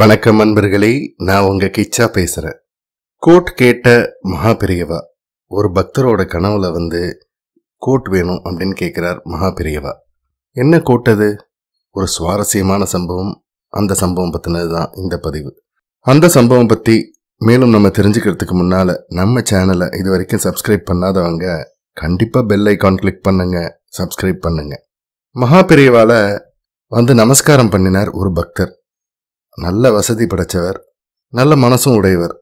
வணக்கம் அன்பர்களே, நான் உங்க கிச்சா பேசுறேன். கோட் கேட்ட மகாபெரியவா. ஒரு பக்தரோட கனவுல வந்து கோட் வேணும் அப்படின்னு கேட்கிறார் மகாபெரியவா. என்ன கோட் அது? ஒரு சுவாரஸ்யமான சம்பவம். அந்த சம்பவம் பத்தினதுதான் இந்த பதிவு. அந்த சம்பவம் பத்தி மேலும் நம்ம தெரிஞ்சுக்கிறதுக்கு முன்னால நம்ம சேனலை இது வரைக்கும் சப்ஸ்கிரைப் பண்ணாதவங்க கண்டிப்பா பெல் ஐக்கான் கிளிக் பண்ணுங்க, சப்ஸ்கிரைப் பண்ணுங்க. மகாபெரியவால வந்து நமஸ்காரம் பண்ணினார் ஒரு பக்தர். நல்ல வசதி படைச்சவர், நல்ல மனசும் உடையவர்.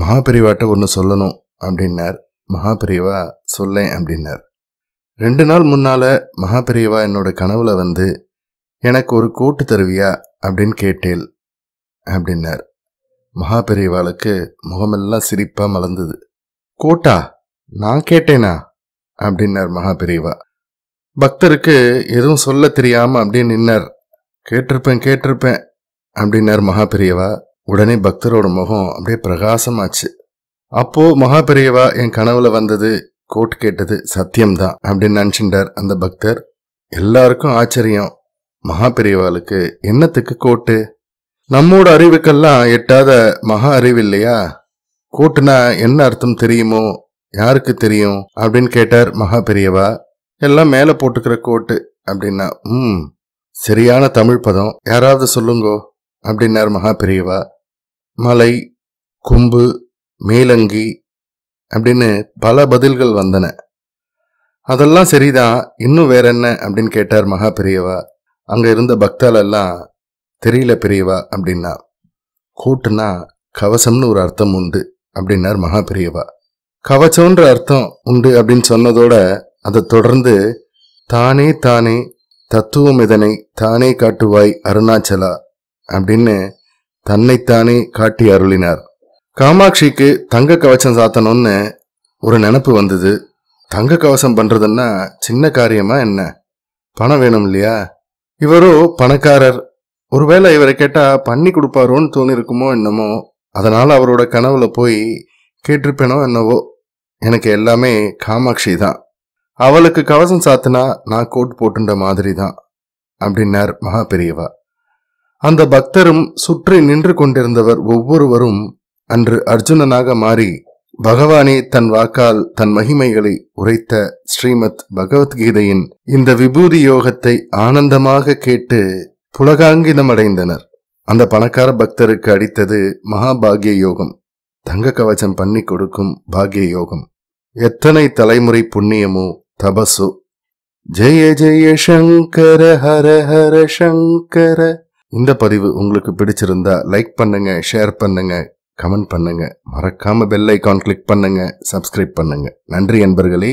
மகாபெரியவாட்ட ஒன்று சொல்லணும் அப்படின்னார். மகாபெரியவா சொல்லேன் அப்படின்னார். 2 நாள் முன்னால மகாபெரியவா என்னோட கனவுல வந்து எனக்கு ஒரு கோட்டு தருவியா அப்படின்னு கேட்டேன் அப்படின்னார். மகாபெரியவாளுக்கு முகமெல்லாம் சிரிப்பா மலர்ந்தது. கோட்டா நான் கேட்டேனா அப்படின்னார் மகாபெரியவா. பக்தருக்கு எதுவும் சொல்ல தெரியாம அப்படின்னு நின்னார். கேட்டிருப்பேன் அப்படின்னார் மகாபெரியவா. உடனே பக்தரோட முகம் அப்படியே பிரகாசமாச்சு. அப்போ மகாபெரியவா என் கனவுல வந்தது, கோட் கேட்டது சத்தியம்தான் அப்படின்னு நினைச்சுட்டார் அந்த பக்தர். எல்லாருக்கும் ஆச்சரியம். மகாபெரியவாளுக்கு என்னத்துக்கு கோட்டு? நம்மோட அறிவுக்கெல்லாம் எட்டாத மகா அறிவு இல்லையா? கோட்டுனா என்ன அர்த்தம் தெரியுமோ? யாருக்கு தெரியும் அப்படின்னு கேட்டார் மகாபெரியவா. எல்லாம் மேல போட்டுக்கிற கோட்டு அப்படின்னா. சரியான தமிழ் பதம் யாராவது சொல்லுங்கோ அப்படின்னார் மகாபெரியவா. மலை, கொம்பு, மேலங்கி அப்படின்னு பல பதில்கள் வந்தன. அதெல்லாம் சரிதான், இன்னும் வேற என்ன அப்படின்னு கேட்டார் மகாபெரியவா. அங்க இருந்த பக்தாலெல்லாம் தெரியல பெரியவா அப்படின்னா. கோட்டுனா கவசம்னு ஒரு அர்த்தம் உண்டு அப்படின்னார் மகாபெரியவா. கவசம்ன்ற அர்த்தம் உண்டு அப்படின்னு சொன்னதோட அதை தொடர்ந்து தானே தானே தத்துவம் இதனை தானே காட்டுவாய் அருணாச்சலா அப்படின்னு தன்னைத்தானே காட்டி அருளினார். காமாட்சிக்கு தங்க கவசம் சாத்தணும்னு ஒரு நினப்பு வந்தது. தங்க கவசம் பண்றதுன்னா சின்ன காரியமா என்ன? பணம் வேணும் இல்லையா? இவரோ பணக்காரர், ஒருவேளை இவரை கேட்டா பண்ணி கொடுப்பாரோன்னு தோணிருக்குமோ என்னமோ. அதனால அவரோட கனவுல போய் கேட்டிருப்பேனோ என்னவோ. எனக்கு எல்லாமே காமாட்சி தான், அவளுக்கு கவசம் சாத்தினா நான் கோட் போட்டுண்ட மாதிரி தான் அப்படின்னார் மகாபெரியவா. அந்த பக்தரும் சுற்றி நின்று கொண்டிருந்தவர் ஒவ்வொருவரும் அன்று அர்ஜுனனாக மாறி பகவானே தன் வாக்கால் தன் மகிமைகளை உரைத்த ஸ்ரீமத் பகவத்கீதையின் இந்த விபூதி யோகத்தை ஆனந்தமாக கேட்டு புலகாங்கிதமடைந்தனர். அந்த பணக்கார பக்தருக்கு அடித்தது மகாபாகிய யோகம், தங்க கவசம் பண்ணி கொடுக்கும் பாகிய யோகம். எத்தனை தலைமுறை புண்ணியமோ தபசோ. ஜெய ஜெய சங்கர ஹர ஹர சங்கர. இந்த பதிவு உங்களுக்கு பிடிச்சிருந்தா லைக் பண்ணுங்க, ஷேர் பண்ணுங்க, கமெண்ட் பண்ணுங்க. மறக்காம பெல் ஐக்கான் கிளிக் பண்ணுங்க, சப்ஸ்கிரைப் பண்ணுங்க. நன்றி அன்பர்களே.